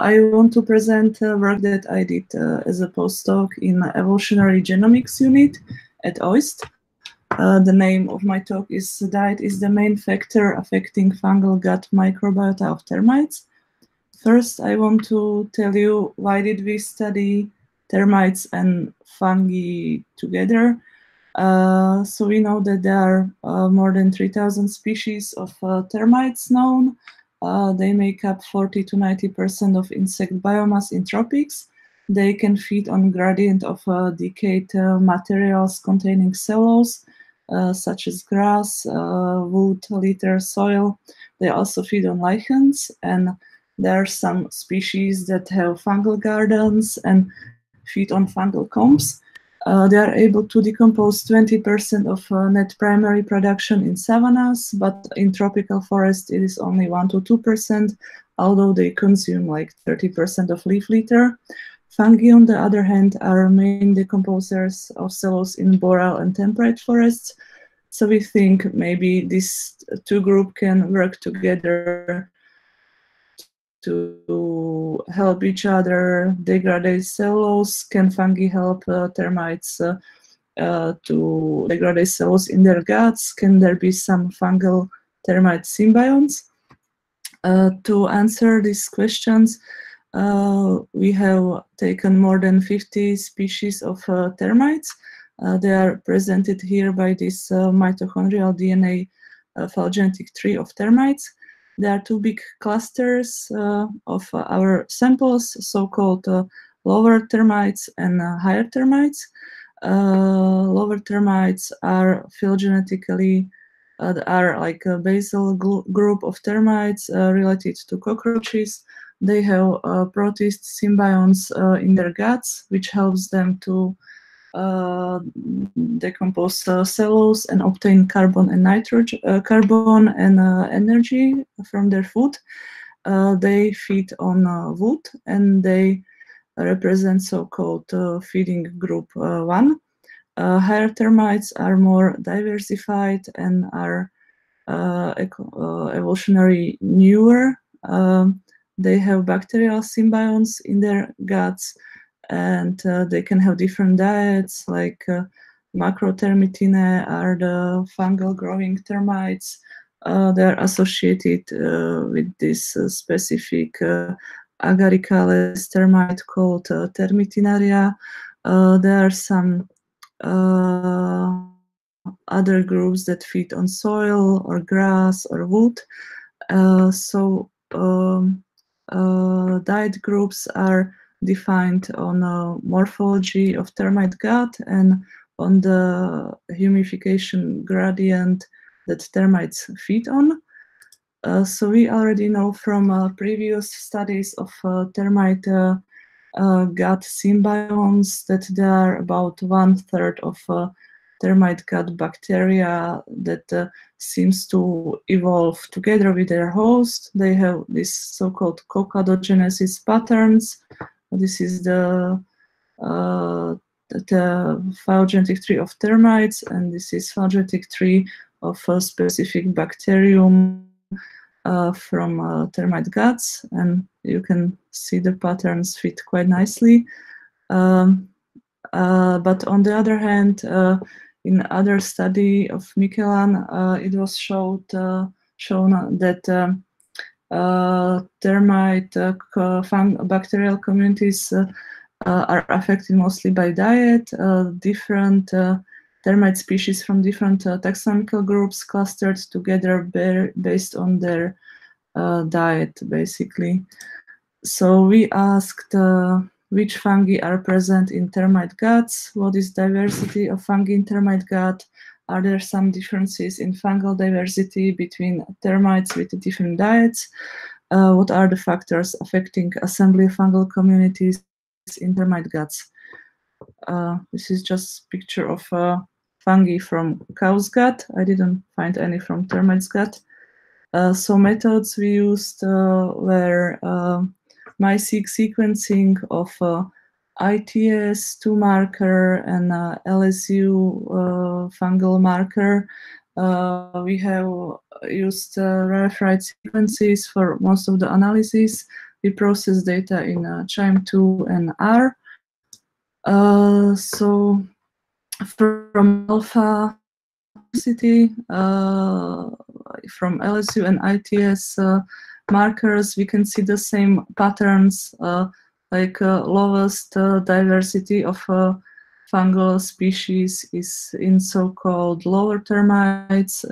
I want to present a work that I did as a postdoc in Evolutionary Genomics Unit at OIST. The name of my talk is Diet is the Main Factor Affecting Fungal Gut Microbiota of Termites. First, I want to tell you why did we study termites and fungi together. So we know that there are more than 3,000 species of termites known. They make up 40 to 90% of insect biomass in tropics. They can feed on gradient of decayed materials containing cellulose, such as grass, wood, litter, soil. They also feed on lichens, and there are some species that have fungal gardens and feed on fungal combs. They are able to decompose 20% of net primary production in savannas, but in tropical forests it is only 1 to 2%, although they consume like 30% of leaf litter. Fungi, on the other hand, are main decomposers of cellulose in boreal and temperate forests. So we think maybe these two groups can work together to help each other degrade cellulose. Can fungi help termites to degrade cellulose in their guts? Can there be some fungal termite symbionts? To answer these questions, we have taken more than 50 species of termites. They are presented here by this mitochondrial DNA phylogenetic tree of termites. There are two big clusters of our samples, so-called lower termites and higher termites. Lower termites are phylogenetically are like a basal group of termites related to cockroaches. They have protist symbionts in their guts, which helps them to decompose cellulose and obtain carbon and nitrogen, energy from their food. They feed on wood, and they represent so-called feeding group 1. Higher termites are more diversified and are evolutionarily newer. They have bacterial symbionts in their guts, and they can have different diets, like macrotermitinae are the fungal growing termites. They're associated with this specific agaricales termite called termitinaria. There are some other groups that feed on soil or grass or wood. Diet groups are defined on morphology of termite gut and on the humification gradient that termites feed on. So we already know from previous studies of termite gut symbionts that there are about 1/3 of termite gut bacteria that seems to evolve together with their host. They have these so-called coccadogenesis patterns. This is the phylogenetic tree of termites, and this is phylogenetic tree of a specific bacterium from termite guts, and you can see the patterns fit quite nicely. But on the other hand, in other study of Michelin, it was shown that termite bacterial communities are affected mostly by diet. Different termite species from different taxonomical groups clustered together based on their diet, basically. So we asked which fungi are present in termite guts, what is diversity of fungi in termite gut, are there some differences in fungal diversity between termites with different diets? What are the factors affecting assembly of fungal communities in termite guts? This is just a picture of fungi from cow's gut. I didn't find any from termite's gut. So methods we used were MiSeq sequencing of ITS2 marker and LSU fungal marker, We have used rarefied sequences for most of the analyses. We process data in CHIME2 and R. So from Alpha City, from LSU and ITS markers, we can see the same patterns, like lowest diversity of fungal species is in so-called lower termites,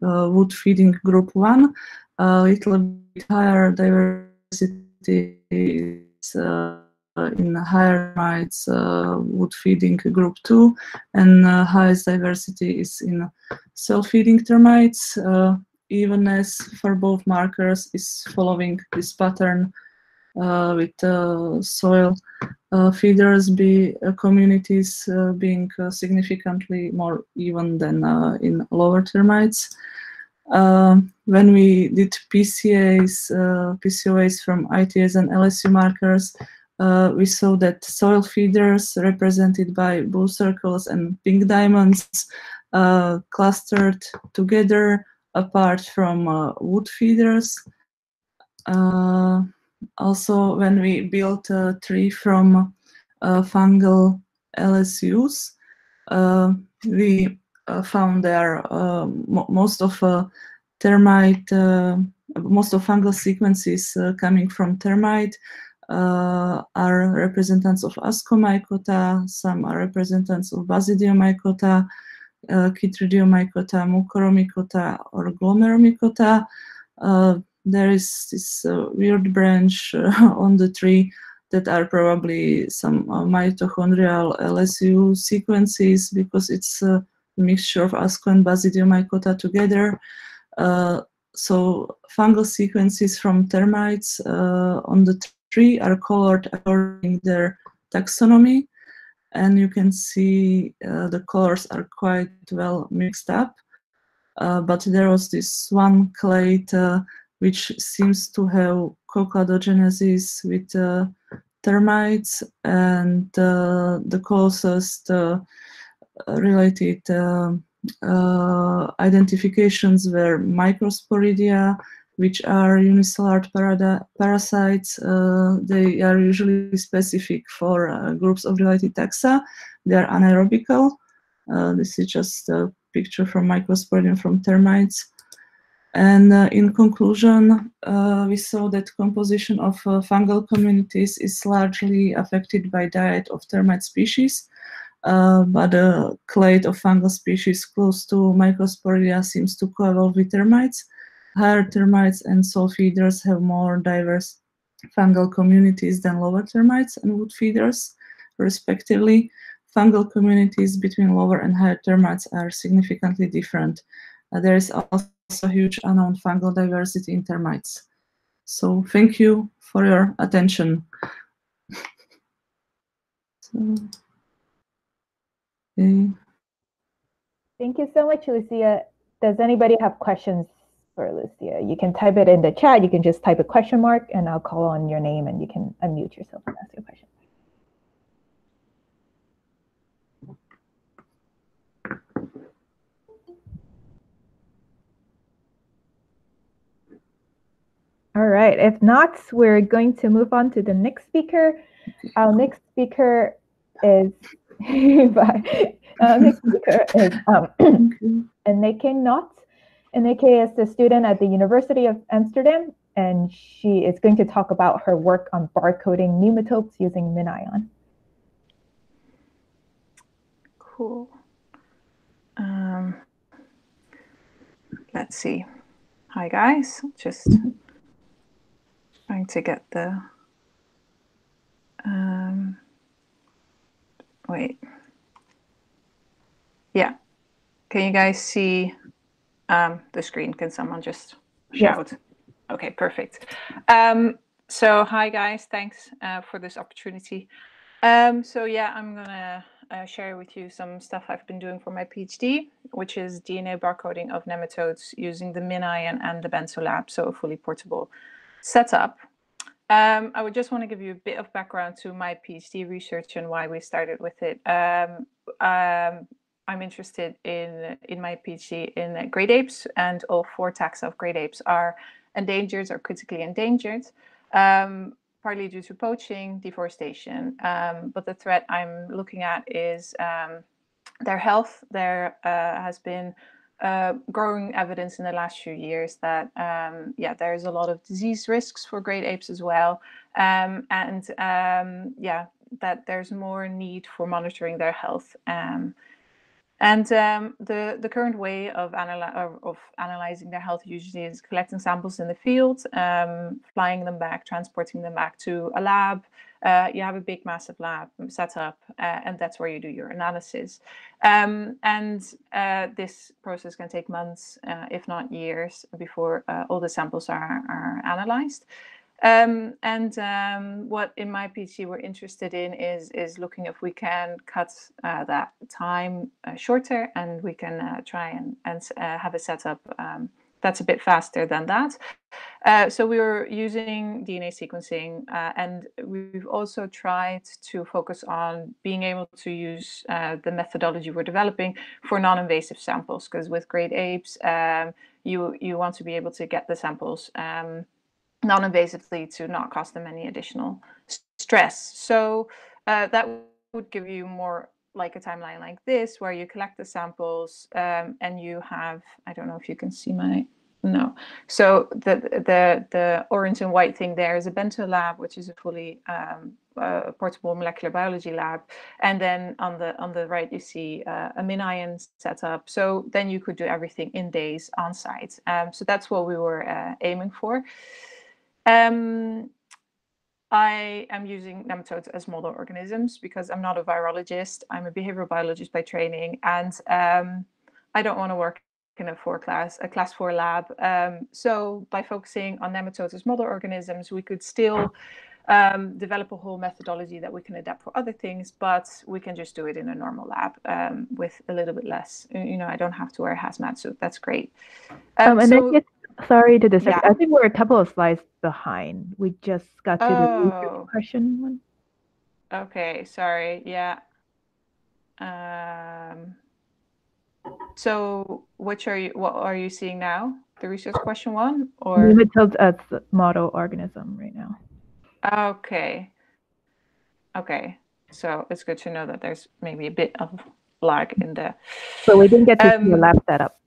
wood feeding group 1. A little bit higher diversity is in higher termites, wood feeding group 2, and highest diversity is in self-feeding termites. Evenness for both markers is following this pattern, with soil feeders communities being significantly more even than in lower termites. When we did PCOAs from ITS and LSU markers, we saw that soil feeders represented by blue circles and pink diamonds clustered together apart from wood feeders. Also, when we built a tree from fungal LSUs, we found there most of fungal sequences coming from termite are representatives of Ascomycota, some are representatives of Basidiomycota, Chytridiomycota, Mucoromycota, or Glomeromycota. There is this weird branch on the tree that are probably some mitochondrial LSU sequences, because it's a mixture of Asco and Basidiomycota together. So fungal sequences from termites on the tree are colored according to their taxonomy, and you can see the colors are quite well mixed up. But there was this one clade which seems to have cokladogenesis with termites, and the closest related identifications were Microsporidia, which are unicellular parasites. They are usually specific for groups of related taxa. They are anaerobical. This is just a picture from Microsporidium from termites. And in conclusion, we saw that composition of fungal communities is largely affected by diet of termite species, but a clade of fungal species close to Microsporidia seems to co-evolve with termites. Higher termites and soil feeders have more diverse fungal communities than lower termites and wood feeders, respectively. Fungal communities between lower and higher termites are significantly different. There is also huge unknown fungal diversity in termites. So thank you for your attention. Okay. Thank you so much, Lucia. Does anybody have questions for Lucia? You can type it in the chat. You can just type a question mark, and I'll call on your name, and you can unmute yourself and ask your question. All right, if not, we're going to move on to the next speaker. Our next speaker is Eneke Knot. Eneke is a student at the University of Amsterdam, and she is going to talk about her work on barcoding nematopes using Minion. Cool. Let's see. Hi, guys. Just trying to get the wait, yeah, can you guys see the screen? Can someone just shout? Yes. Okay, perfect. So hi guys, thanks for this opportunity. So yeah, I'm gonna share with you some stuff I've been doing for my PhD, which is DNA barcoding of nematodes using the Minion and the Bento Lab, so a fully portable setup. I would just want to give you a bit of background to my PhD research and why we started with it. I'm interested in my PhD in great apes, and all four taxa of great apes are endangered or critically endangered, partly due to poaching, deforestation. But the threat I'm looking at is their health. There has been growing evidence in the last few years that there's a lot of disease risks for great apes as well. That there's more need for monitoring their health. The current way of analyzing their health usually is collecting samples in the field, flying them back, transporting them back to a lab. You have a big, massive lab set up, and that's where you do your analysis. This process can take months, if not years, before all the samples are analyzed. What in my PhD we're interested in is looking if we can cut that time shorter, and we can try and have a setup that's a bit faster than that. So we were using DNA sequencing, and we've also tried to focus on being able to use the methodology we're developing for non-invasive samples, because with great apes, you want to be able to get the samples non-invasively to not cost them any additional stress. So that would give you more like a timeline like this, where you collect the samples and you have, I don't know if you can see my, no. So the orange and white thing there is a Bento Lab, which is a fully portable molecular biology lab. And then on the right, you see a Minion setup. So then you could do everything in days on site. So that's what we were aiming for. I am using nematodes as model organisms because I'm not a virologist. I'm a behavioral biologist by training, and I don't want to work in a class four lab. So by focusing on nematodes as model organisms, we could still develop a whole methodology that we can adapt for other things, but we can just do it in a normal lab with a little bit less. You know, I don't have to wear a hazmat suit. That's great. Sorry to disturb. Yeah. I think we're a couple of slides behind. We just got to the impression one. Okay, sorry. Yeah. So what are you seeing now? The research question one, or nematodes as model organism right now? Okay. Okay. So it's good to know that there's maybe a bit of lag in there. So we didn't get to see the lab setup.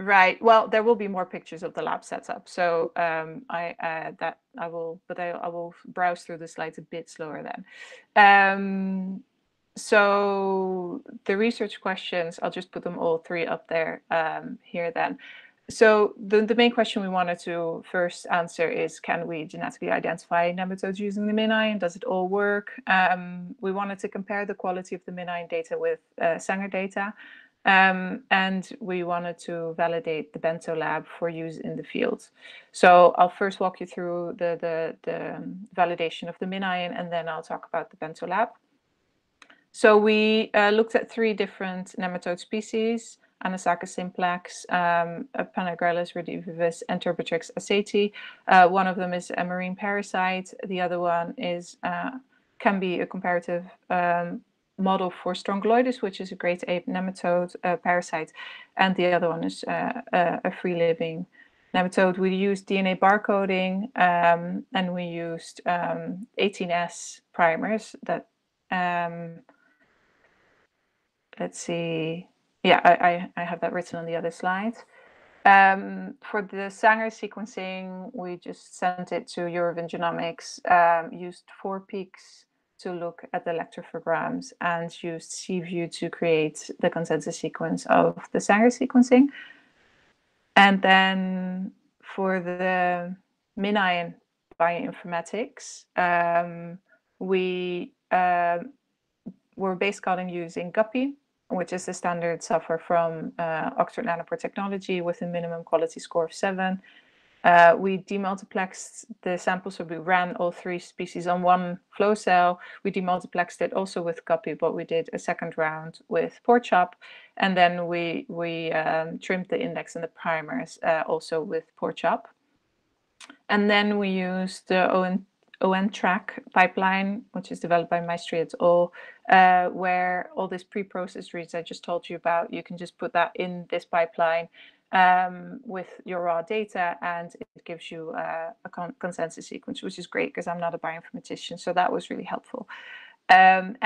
Right. Well, there will be more pictures of the lab setup. So I will browse through the slides a bit slower then. So the research questions, I'll just put them all three up there here then. So the main question we wanted to first answer is, can we genetically identify nematodes using the MinION? Does it all work? We wanted to compare the quality of the MinION data with Sanger data. And we wanted to validate the Bento Lab for use in the field. So I'll first walk you through the validation of the MinION, and then I'll talk about the Bento Lab. So we looked at three different nematode species: Anisakis simplex, Panagrellus redivivus, and Turbotrix aceti. One of them is a marine parasite. The other one is can be a comparative model for Strongyloides, which is a great ape nematode parasite, and the other one is a free-living nematode. We used DNA barcoding, and we used 18S primers. That let's see, yeah, I have that written on the other slide. For the Sanger sequencing, we just sent it to Eurovin Genomics, used 4 peaks to look at the electrophorograms, and used CView to create the consensus sequence of the Sanger sequencing. And then for the MinION bioinformatics, we were base calling using Guppy, which is the standard software from Oxford Nanopore technology, with a minimum quality score of 7. We demultiplexed the sample, so we ran all three species on one flow cell. We demultiplexed it also with Guppy, but we did a second round with PoreChop, and then we trimmed the index and the primers also with PoreChop. And then we used the ONT ON track pipeline, which is developed by Maestri et al., where all this pre-processed reads I just told you about, you can just put that in this pipeline with your raw data, and it gives you a consensus sequence, which is great because I'm not a bioinformatician, so that was really helpful. Then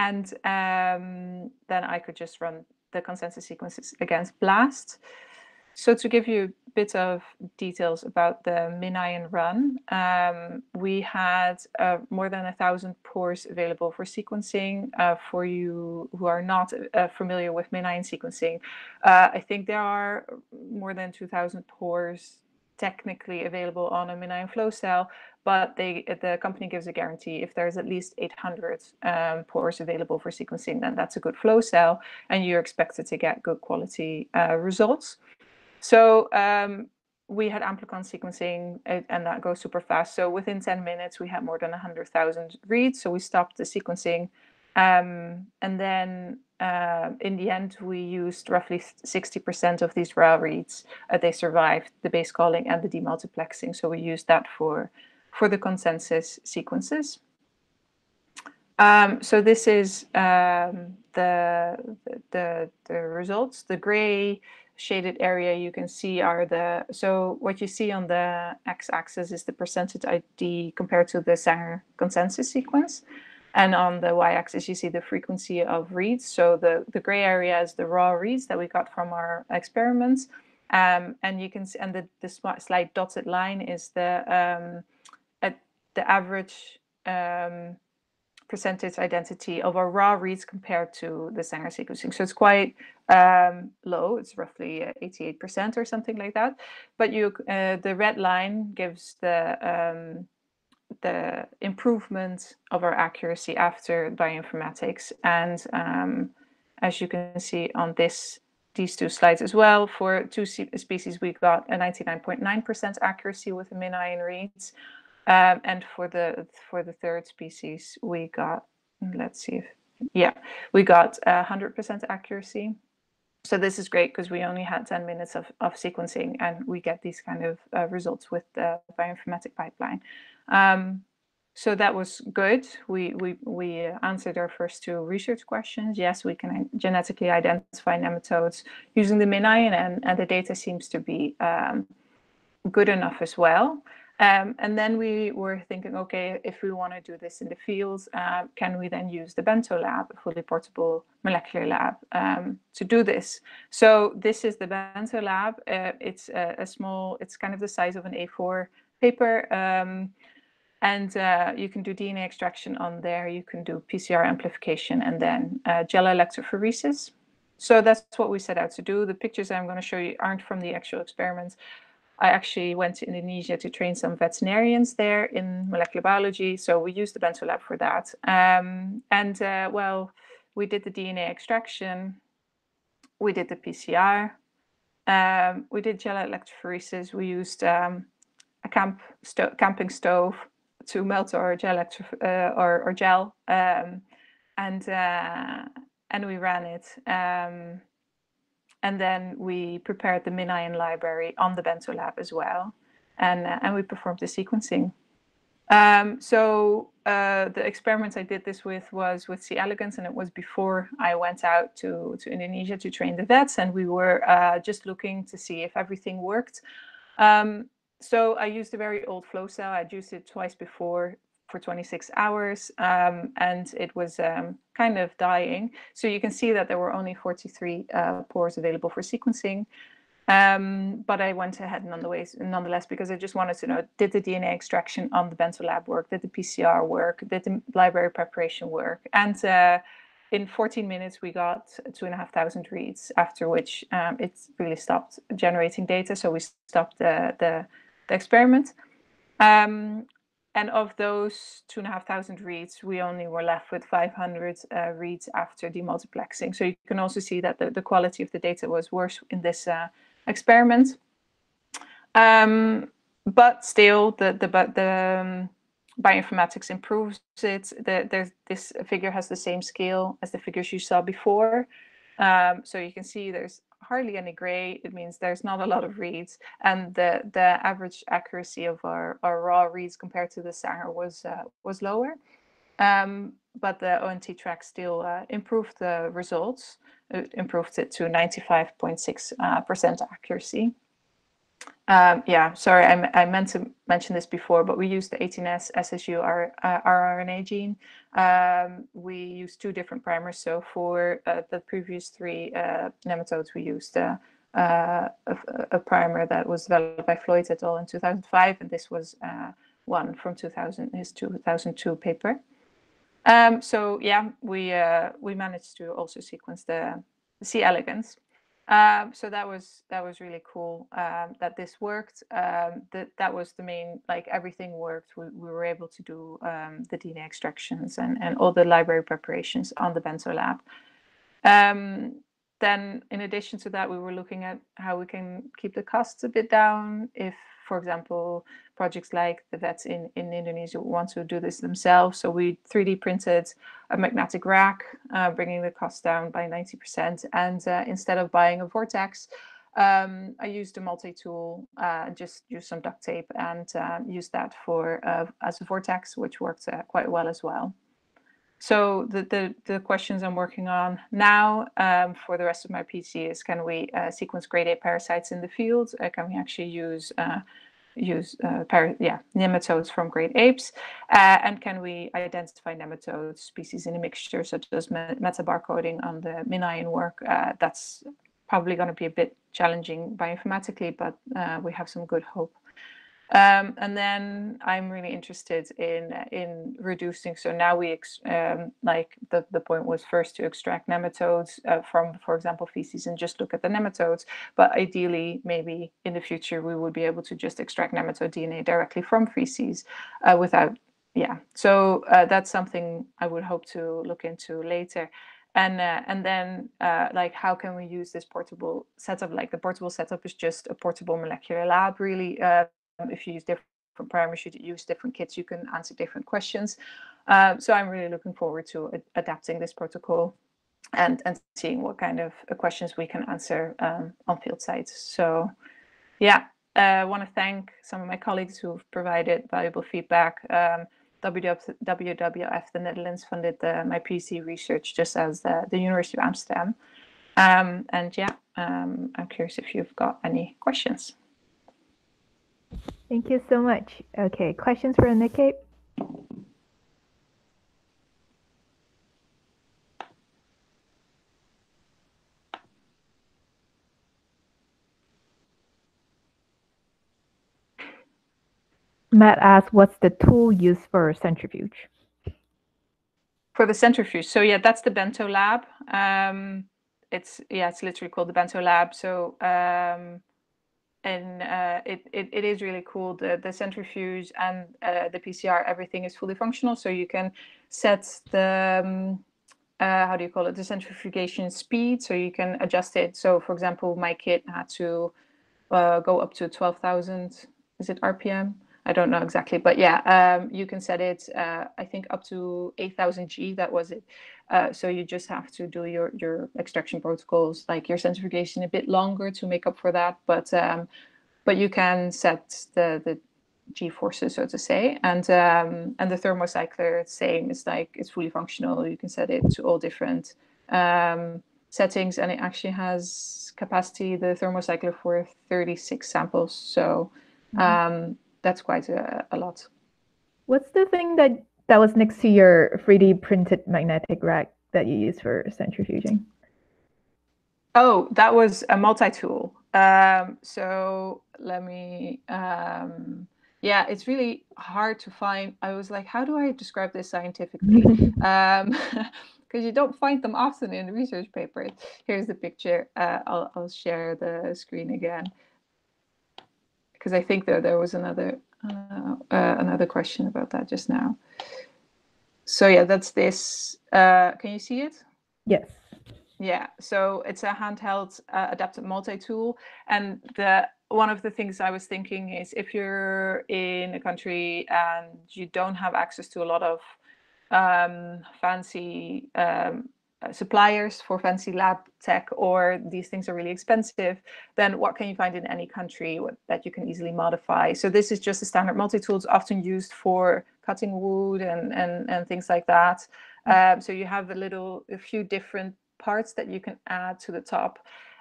I could just run the consensus sequences against BLAST. So to give you a bit of details about the Minion run, we had more than 1,000 pores available for sequencing. For you who are not familiar with Minion sequencing, I think there are more than 2,000 pores technically available on a Minion flow cell, but the company gives a guarantee if there's at least 800 pores available for sequencing, then that's a good flow cell, and you're expected to get good quality results. So we had amplicon sequencing, and that goes super fast. So within 10 minutes, we had more than 100,000 reads. So we stopped the sequencing. And then in the end, we used roughly 60% of these raw reads. They survived the base calling and the demultiplexing. So we used that for the consensus sequences. So this is the results. The gray shaded area you can see are the, so what you see on the x-axis is the percentage ID compared to the Sanger consensus sequence, and on the y-axis you see the frequency of reads. So the gray area is the raw reads that we got from our experiments, and you can see, and the slight dotted line is the average percentage identity of our raw reads compared to the Sanger sequencing. So it's quite low. It's roughly 88% or something like that. But you, the red line gives the improvement of our accuracy after bioinformatics. And as you can see on these two slides as well, for two species, we got a 99.9% accuracy with the Minion reads. And for the third species, we got, let's see if, yeah, we got 100% accuracy. So this is great because we only had 10 minutes of sequencing, and we get these kind of results with the bioinformatic pipeline. So that was good. We answered our first two research questions. Yes, we can genetically identify nematodes using the Minion, and the data seems to be good enough as well. And then we were thinking, okay, if we want to do this in the fields, can we then use the Bento Lab, a fully portable molecular lab, to do this? So this is the Bento Lab. It's a small, it's kind of the size of an A4 paper. And you can do DNA extraction on there. You can do PCR amplification and then gel electrophoresis. So that's what we set out to do. The pictures I'm going to show you aren't from the actual experiments. I actually went to Indonesia to train some veterinarians there in molecular biology. So we used the Bento Lab for that. Well, we did the DNA extraction. We did the PCR. We did gel electrophoresis. We used a camping stove to melt our gel, and we ran it. And then we prepared the Minion library on the Bento Lab as well, and we performed the sequencing. So the experiments I did this with was with C. elegans, and it was before I went out to Indonesia to train the vets, and we were just looking to see if everything worked. So I used a very old flow cell. I'd used it twice before for 26 hours, and it was kind of dying. So you can see that there were only 43 pores available for sequencing. But I went ahead nonetheless, because I just wanted to know, did the DNA extraction on the Bento Lab work? Did the PCR work? Did the library preparation work? And in 14 minutes, we got 2,500 reads, after which it really stopped generating data. So we stopped the experiment. And of those 2,500 reads, we only were left with 500 reads after demultiplexing. So you can also see that the quality of the data was worse in this experiment. But still, the bioinformatics improves it. This figure has the same scale as the figures you saw before. So you can see there's hardly any gray. It means there's not a lot of reads, and the average accuracy of our raw reads compared to the Sanger was lower. But the ONT track still improved the results. It improved it to 95.6% accuracy. Yeah, sorry, I meant to mention this before, but we used the 18S SSU rRNA gene. We used two different primers. So for the previous three nematodes, we used a primer that was developed by Floyd et al. In 2005, and this was one from his 2002 paper. So yeah, we managed to also sequence the C. elegans. So that was really cool that this worked. That was the main, like, everything worked. We were able to do the DNA extractions and all the library preparations on the Bento Lab. Then in addition to that, we were looking at how we can keep the costs a bit down. If, for example, projects like the vets in Indonesia want to do this themselves. So we 3D printed a magnetic rack, bringing the cost down by 90%. And instead of buying a vortex, I used a multi-tool, just used some duct tape and used that for as a vortex, which worked quite well as well. So the questions I'm working on now for the rest of my PhD is, can we sequence grade A parasites in the field? Can we actually use nematodes from grade apes? And can we identify nematode species in a mixture, such as metabarcoding on the Minion work? That's probably going to be a bit challenging bioinformatically, but we have some good hope. And then I'm really interested in reducing. So now we the point was first to extract nematodes from, for example, feces and just look at the nematodes. But ideally, maybe in the future, we would be able to just extract nematode DNA directly from feces without. Yeah. So that's something I would hope to look into later. And then, like, how can we use this portable setup? Like, the portable setup is just a portable molecular lab, really. If you use different primers, you use different kits, you can answer different questions. So I'm really looking forward to adapting this protocol and seeing what kind of questions we can answer on field sites. So yeah, I want to thank some of my colleagues who've provided valuable feedback. WWF, the Netherlands, funded my PhD research, just as the University of Amsterdam. And yeah, I'm curious if you've got any questions. Thank you so much. Okay, questions for Nikkei? Matt asks, what's the tool used for centrifuge? For the centrifuge. So yeah, that's the Bento Lab. It's literally called the Bento Lab. So and it is really cool. The centrifuge and the PCR, everything is fully functional. So you can set the, the centrifugation speed. So you can adjust it. So for example, my kit had to go up to 12,000, is it RPM? I don't know exactly, but yeah, you can set it, I think, up to 8,000 G, that was it. So you just have to do your extraction protocols, like your centrifugation, a bit longer to make up for that. But you can set the G forces, so to say, and the thermocycler, same. It's like, it's fully functional. You can set it to all different settings, and it actually has capacity, the thermocycler, for 36 samples. So. Mm-hmm. That's quite a lot. What's the thing that was next to your 3D printed magnetic rack that you use for centrifuging? Oh, that was a multi-tool. So let me, yeah, it's really hard to find. I was like, how do I describe this scientifically? Because you don't find them often in research papers. Here's the picture. I'll share the screen again, because I think there was another question about that just now. So yeah, that's this. Can you see it? Yes. Yeah. So it's a handheld adapted multi-tool, and one of the things I was thinking is, if you're in a country and you don't have access to a lot of fancy suppliers for fancy lab tech, or these things are really expensive, then what can you find in any country that you can easily modify? So this is just a standard multi-tool. It's often used for cutting wood and things like that. So you have a few different parts that you can add to the top.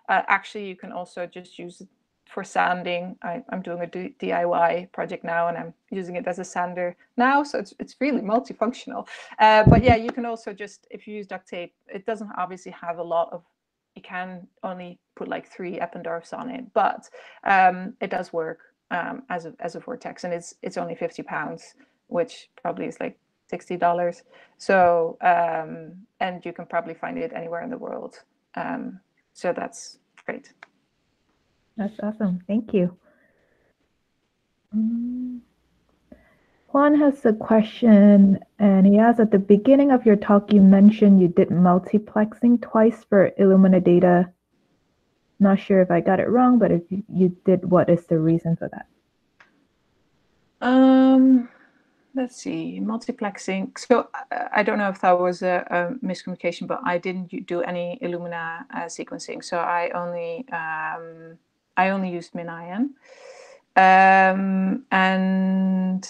Actually, you can also just use it for sanding. I'm doing a DIY project now, and I'm using it as a sander now, so it's really multifunctional. But yeah, you can also just, if you use duct tape, it doesn't obviously have a lot of, you can only put like 3 Eppendorfs on it, but it does work as a vortex, and it's only £50, which probably is like $60. So, and you can probably find it anywhere in the world. So that's great. That's awesome. Thank you. Juan has a question, and he asks, at the beginning of your talk, you mentioned you did multiplexing twice for Illumina data. Not sure if I got it wrong, but if you did, what is the reason for that? Let's see, multiplexing. So I don't know if that was a miscommunication, but I didn't do any Illumina sequencing. So I only used MinION, and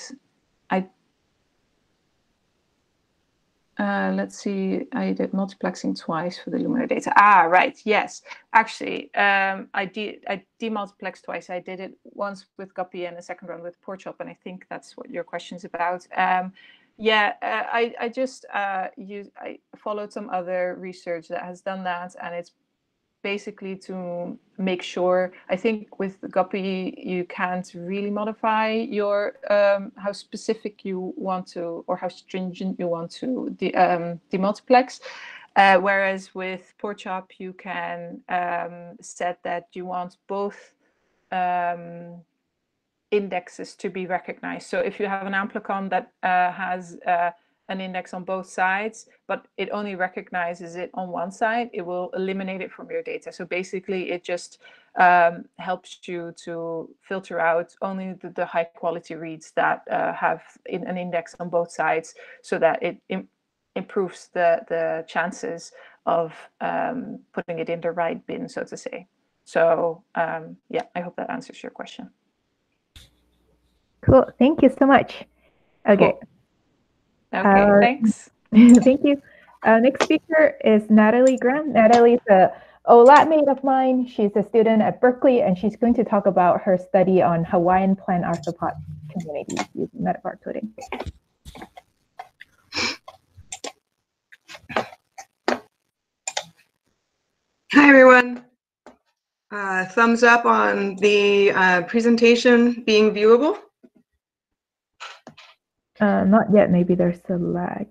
I let's see, I did multiplexing twice for the Illumina data. Ah, right, yes. Actually, I demultiplexed twice. I did it once with Guppy and a second round with PoreChop, and I think that's what your question's about. Yeah, I followed some other research that has done that, and it's basically to make sure, I think with the Guppy, you can't really modify your how specific you want to, or how stringent you want to demultiplex. Whereas with PoreChop, you can set that you want both indexes to be recognized. So if you have an amplicon that has an index on both sides, but it only recognizes it on one side, it will eliminate it from your data. So basically it just helps you to filter out only the high quality reads that have an index on both sides, so that it improves the chances of putting it in the right bin, so to say. So yeah, I hope that answers your question. Cool, thank you so much. Okay. Cool. Okay, thanks. Thank you. Next speaker is Natalie Graham. Natalie's a lab mate of mine. She's a student at Berkeley, and she's going to talk about her study on Hawaiian plant arthropod communities using metabar coding. Hi, everyone. Thumbs up on the presentation being viewable. Not yet, maybe there's a lag.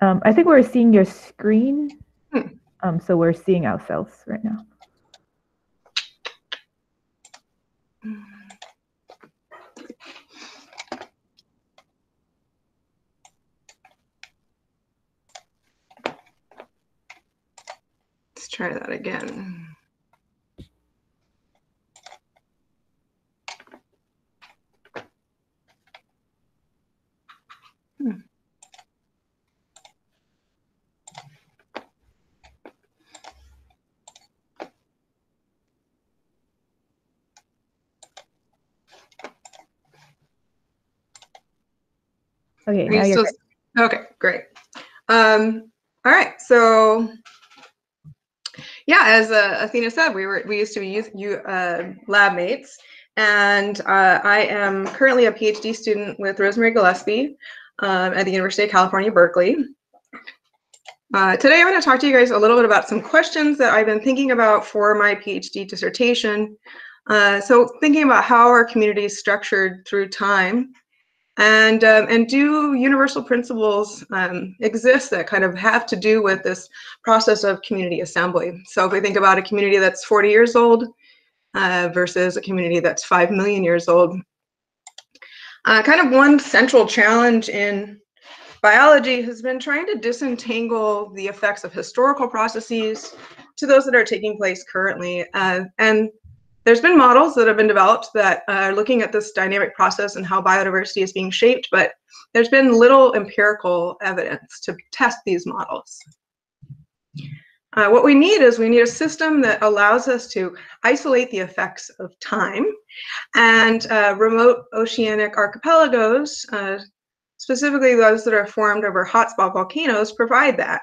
I think we're seeing your screen. So we're seeing ourselves right now. Let's try that again. Okay, now you're still, okay, great. All right, so yeah, as Athena said, we used to be lab mates, and I am currently a PhD student with Rosemary Gillespie at the University of California, Berkeley. Today, I'm going to talk to you guys a little bit about some questions that I've been thinking about for my PhD dissertation. So thinking about how our community is structured through time. And do universal principles exist that kind of have to do with this process of community assembly? So if we think about a community that's 40 years old versus a community that's 5 million years old, kind of one central challenge in biology has been trying to disentangle the effects of historical processes to those that are taking place currently. And There's been models that have been developed that are looking at this dynamic process and how biodiversity is being shaped, but there's been little empirical evidence to test these models. What we need is we need a system that allows us to isolate the effects of time and remote oceanic archipelagos, specifically those that are formed over hotspot volcanoes, provide that.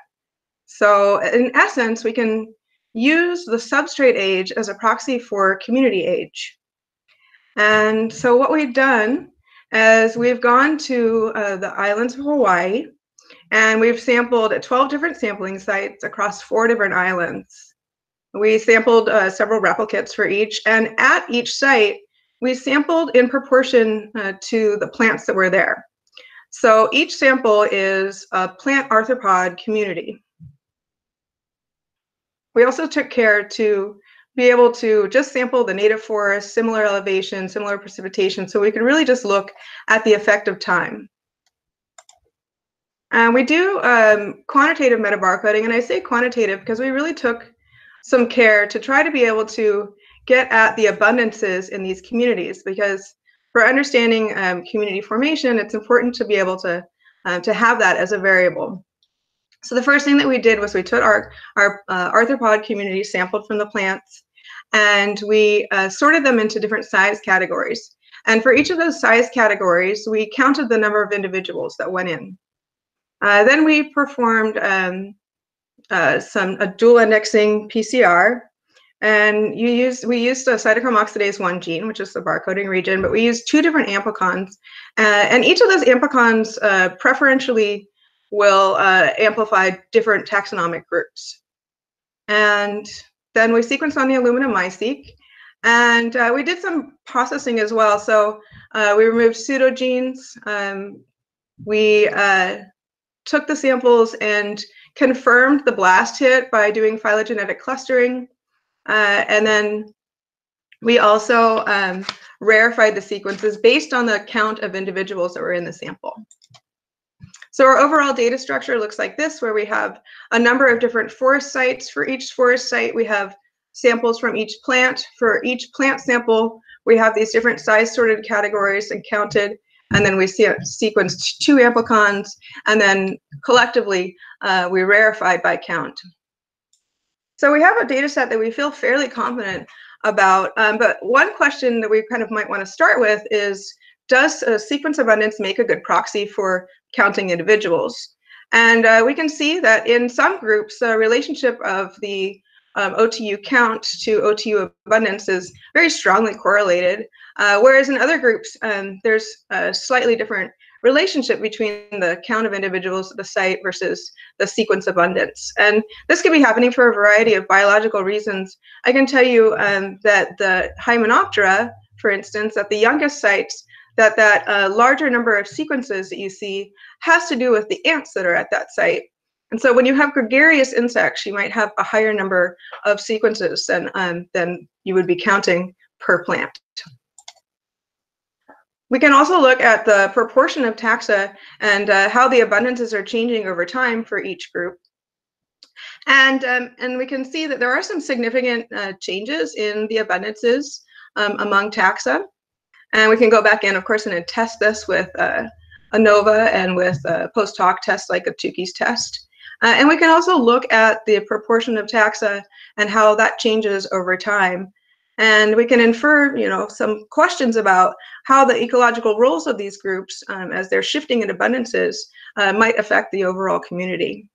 So in essence, we can use the substrate age as a proxy for community age. And so what we've done is we've gone to the islands of Hawaii, and we've sampled at 12 different sampling sites across 4 different islands. We sampled several replicates for each, and at each site, we sampled in proportion to the plants that were there. So each sample is a plant arthropod community. We also took care to be able to just sample the native forest, similar elevation, similar precipitation, so we could really just look at the effect of time. And we do quantitative metabarcoding, and I say quantitative because we really took some care to try to be able to get at the abundances in these communities, because for understanding community formation, it's important to be able to have that as a variable. So the first thing that we did was we took our arthropod community, sampled from the plants, and we sorted them into different size categories. And for each of those size categories, we counted the number of individuals that went in. Then we performed a dual indexing PCR, and we used a cytochrome oxidase 1 gene, which is the barcoding region, but we used 2 different amplicons, and each of those amplicons preferentially will amplify different taxonomic groups. And then we sequenced on the Illumina MiSeq, and we did some processing as well. So we removed pseudogenes. We took the samples and confirmed the BLAST hit by doing phylogenetic clustering. And then we also rarefied the sequences based on the count of individuals that were in the sample. So our overall data structure looks like this, where we have a number of different forest sites. For each forest site, we have samples from each plant. For each plant sample, we have these different size sorted categories and counted. And then we sequenced 2 amplicons, and then collectively we rarefied by count. So we have a data set that we feel fairly confident about, but one question that we kind of might want to start with is, does sequence abundance make a good proxy for counting individuals? And we can see that in some groups, the relationship of the OTU count to OTU abundance is very strongly correlated, whereas in other groups, there's a slightly different relationship between the count of individuals at the site versus the sequence abundance. And this could be happening for a variety of biological reasons. I can tell you that the Hymenoptera, for instance, at the youngest sites, that larger number of sequences that you see has to do with the ants that are at that site. And so when you have gregarious insects, you might have a higher number of sequences than you would be counting per plant. We can also look at the proportion of taxa and how the abundances are changing over time for each group. And we can see that there are some significant changes in the abundances among taxa. And we can go back in, of course, and test this with ANOVA and with post hoc tests like Atsuki's test. And we can also look at the proportion of taxa and how that changes over time. And we can infer, you know, some questions about how the ecological roles of these groups, as they're shifting in abundances, might affect the overall community.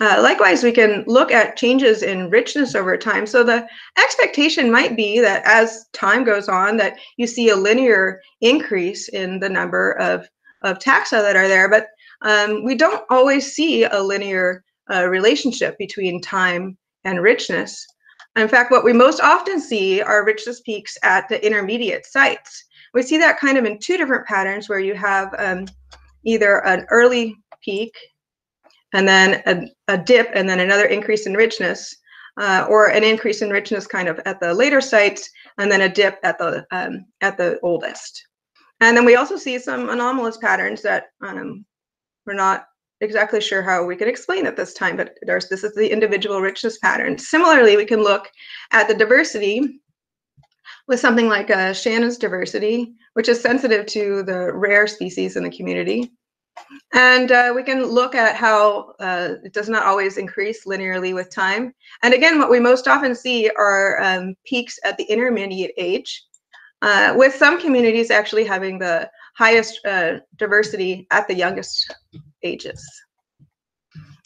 Likewise, we can look at changes in richness over time. So the expectation might be that as time goes on, that you see a linear increase in the number of taxa that are there, but we don't always see a linear relationship between time and richness. In fact, what we most often see are richness peaks at the intermediate sites. We see that kind of in 2 different patterns, where you have either an early peak and then a dip and then another increase in richness, or an increase in richness kind of at the later sites and then a dip at the oldest. And then we also see some anomalous patterns that were not exactly sure how we could explain it this time, but this is the individual richness pattern. Similarly, we can look at the diversity with something like Shannon's diversity, which is sensitive to the rare species in the community. And we can look at how it does not always increase linearly with time. And again, what we most often see are peaks at the intermediate age, with some communities actually having the highest diversity at the youngest ages.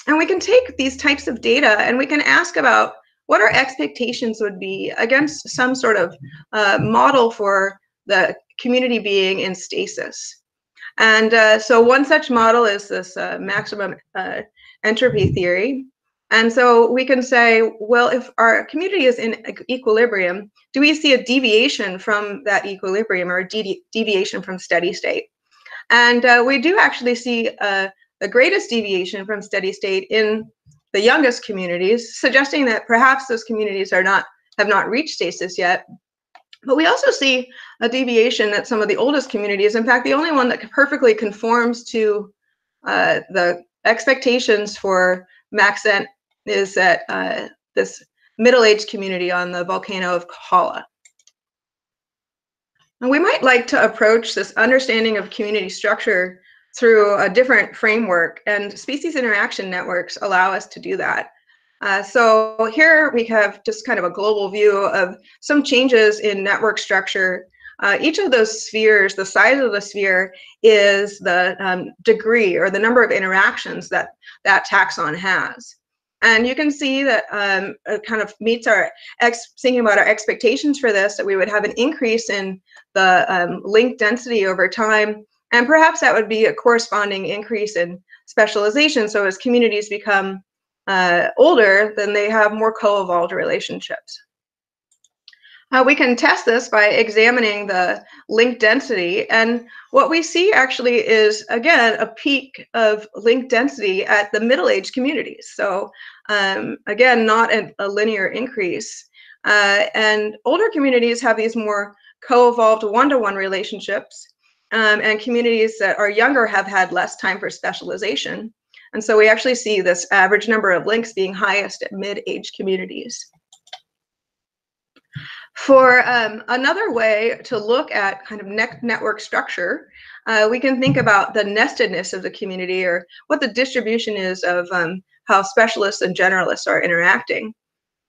And we can take these types of data and we can ask about what our expectations would be against some sort of model for the community being in stasis. And so one such model is this maximum entropy theory. And so we can say, well, if our community is in equilibrium, do we see a deviation from that equilibrium or a deviation from steady state? And we do actually see the greatest deviation from steady state in the youngest communities, suggesting that perhaps those communities are have not reached stasis yet. But we also see a deviation at some of the oldest communities. In fact, the only one that perfectly conforms to the expectations for Maxent is at this middle-aged community on the volcano of Kahala. And we might like to approach this understanding of community structure through a different framework, and species interaction networks allow us to do that. So here we have just kind of a global view of some changes in network structure. Each of those spheres, the size of the sphere is the degree or the number of interactions that that taxon has. And you can see that it kind of meets our, thinking about our expectations for this, that we would have an increase in the link density over time. And perhaps that would be a corresponding increase in specialization. So as communities become older, then they have more co-evolved relationships. We can test this by examining the link density. And what we see actually is, again, a peak of link density at the middle-aged communities. So again, not a linear increase. And older communities have these more co-evolved one-to-one relationships. And communities that are younger have had less time for specialization. And so we actually see this average number of links being highest at mid-age communities. For another way to look at kind of network structure, we can think about the nestedness of the community or what the distribution is of how specialists and generalists are interacting.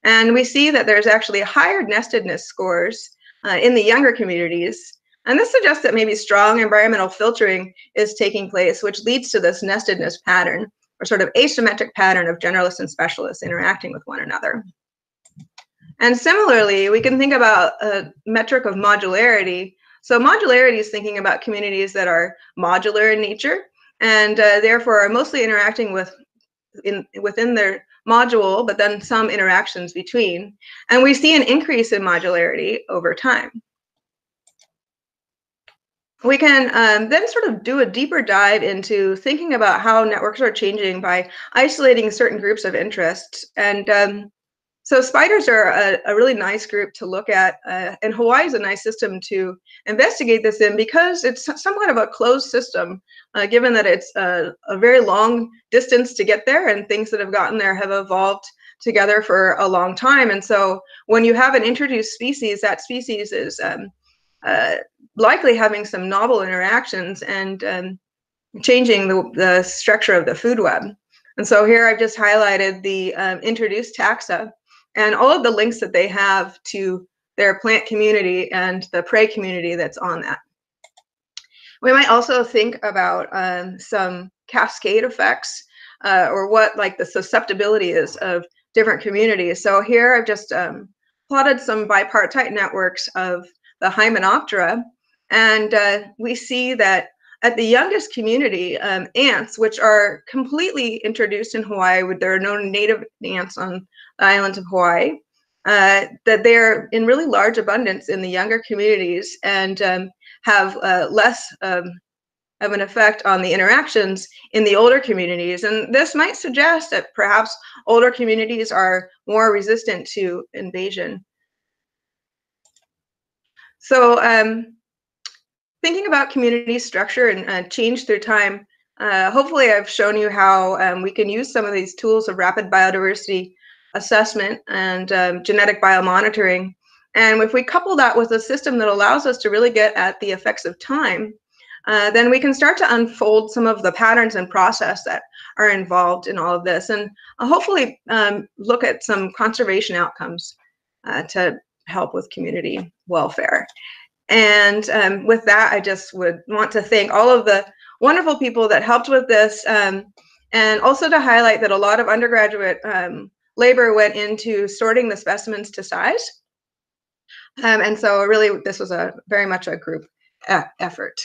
And we see that there's actually higher nestedness scores in the younger communities. And this suggests that maybe strong environmental filtering is taking place, which leads to this nestedness pattern or sort of asymmetric pattern of generalists and specialists interacting with one another. And similarly, we can think about a metric of modularity. So modularity is thinking about communities that are modular in nature and therefore are mostly interacting within their module, but then some interactions between. And we see an increase in modularity over time. We can then sort of do a deeper dive into thinking about how networks are changing by isolating certain groups of interests. And so spiders are a really nice group to look at. And Hawaii is a nice system to investigate this in because it's somewhat of a closed system, given that it's a very long distance to get there, and things that have gotten there have evolved together for a long time. And so when you have an introduced species, that species is likely having some novel interactions and changing the structure of the food web. And so here I've just highlighted the introduced taxa and all of the links that they have to their plant community and the prey community that's on that. We might also think about some cascade effects or what like the susceptibility is of different communities. So here I've just plotted some bipartite networks of the Hymenoptera. And we see that at the youngest community, ants, which are completely introduced in Hawaii, there are no native ants on the island of Hawaii, that they're in really large abundance in the younger communities and have less of an effect on the interactions in the older communities. And this might suggest that perhaps older communities are more resistant to invasion. So thinking about community structure and change through time Hopefully I've shown you how we can use some of these tools of rapid biodiversity assessment and genetic biomonitoring. And if we couple that with a system that allows us to really get at the effects of time, then we can start to unfold some of the patterns and process that are involved in all of this, and hopefully look at some conservation outcomes to help with community welfare. And with that, I just would want to thank all of the wonderful people that helped with this, and also to highlight that a lot of undergraduate labor went into sorting the specimens to size. And so really, this was a very much a group effort.